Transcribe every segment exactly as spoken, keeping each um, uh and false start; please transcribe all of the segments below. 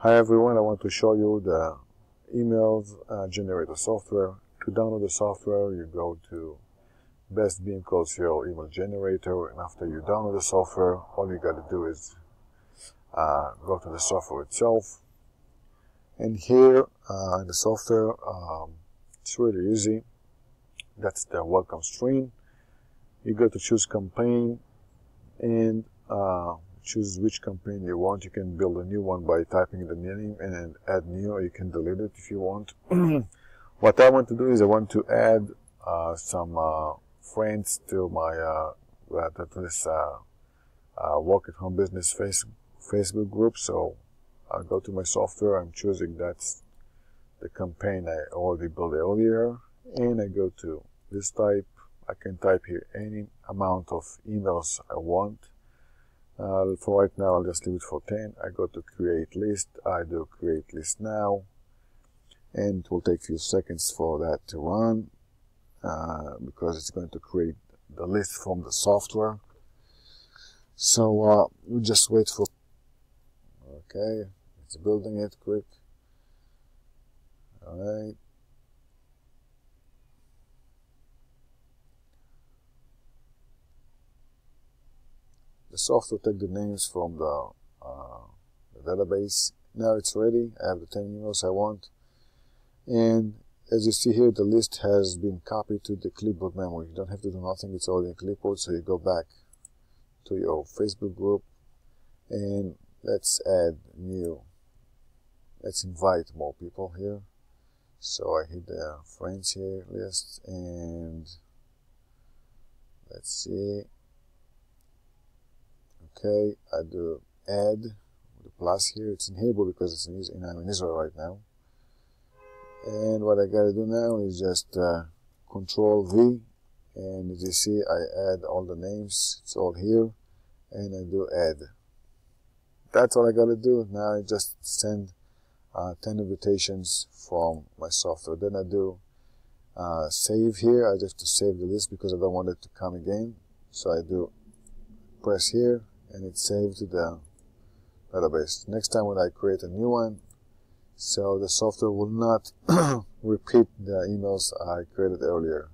Hi everyone, I want to show you the emails uh, generator software. To download the software, you go to Best Beam Calls Your Email Generator, and after you download the software, all you gotta do is uh, go to the software itself. And here uh, in the software, um, it's really easy. That's the welcome screen. You go to choose campaign and uh, choose which campaign you want. You can build a new one by typing the name and then add new, or you can delete it if you want. What I want to do is I want to add uh, some uh, friends to my uh, to this uh, uh, work at home business face, Facebook group. So I'll go to my software. I'm choosing that's the campaign I already built earlier, and I go to this type. I can type here any amount of emails I want. Uh, for right now, I'll just leave it for ten. I go to create list. I do create list now, and it will take a few seconds for that to run uh, because it's going to create the list from the software. So uh, we just wait for. Okay, it's building it quick. All right. The software takes the names from the, uh, the database. Now it's ready. I have the ten emails I want. And as you see here, the list has been copied to the clipboard memory. You don't have to do nothing. It's already in clipboard. So you go back to your Facebook group and let's add new. Let's invite more people here. So I hit the friends here list and let's see. Okay, I do add the plus here. It's in Hebrew because it's in Israel, I'm in Israel right now. And what I gotta do now is just uh, Control V, and as you see, I add all the names. It's all here, and I do add. That's all I gotta do. Now I just send uh, ten invitations from my software. Then I do uh, save here. I just have to save the list because I don't want it to come again. So I do press here. And it's saved to the database. Next time when I create a new one, so the software will not repeat the emails I created earlier.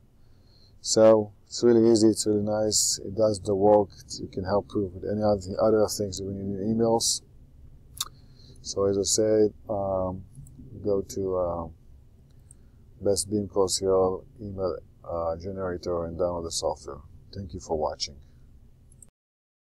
So it's really easy, it's really nice, it does the work, it can help you with any other things when you need emails. So as I said, um, go to uh, Best Beam Calls Your Email uh, Generator and download the software. Thank you for watching.